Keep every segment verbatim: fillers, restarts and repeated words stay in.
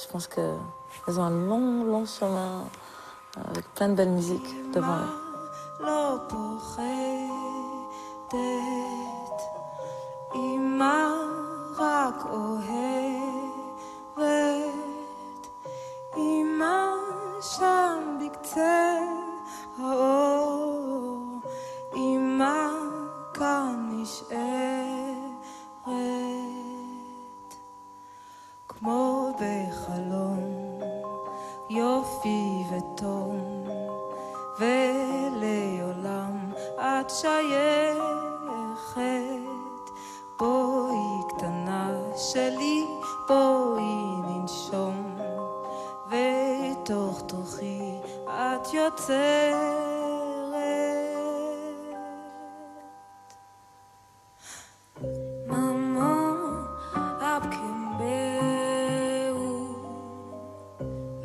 Je pense qu'elles ont un long, long chemin avec plein de belles musiques devant elles. Ima rak ohevet, Ima sham bikter haor, Ima kan nish'eret kmo bechalom, yofi vetom, veleolam at shayechet. בואי קטנה שלי, בואי ננשום, ותוך תוכי את יוצרת. Maman, abkembeu,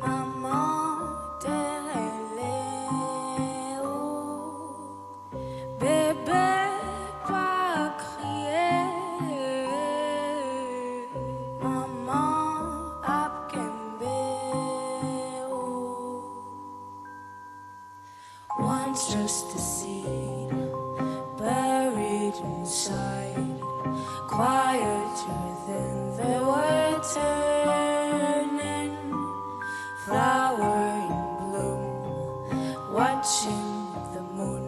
Maman, tereleu, bébé, pas crier. Once just a seed buried inside, quieter than they were turning, flower in bloom, watching the moon.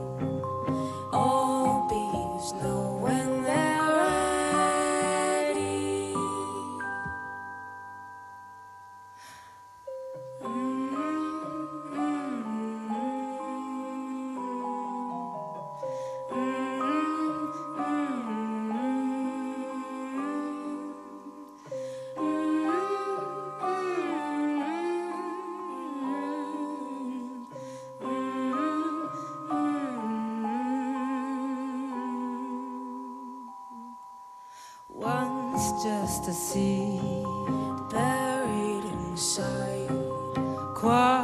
All bees know when they're ready. Once just a seed buried inside.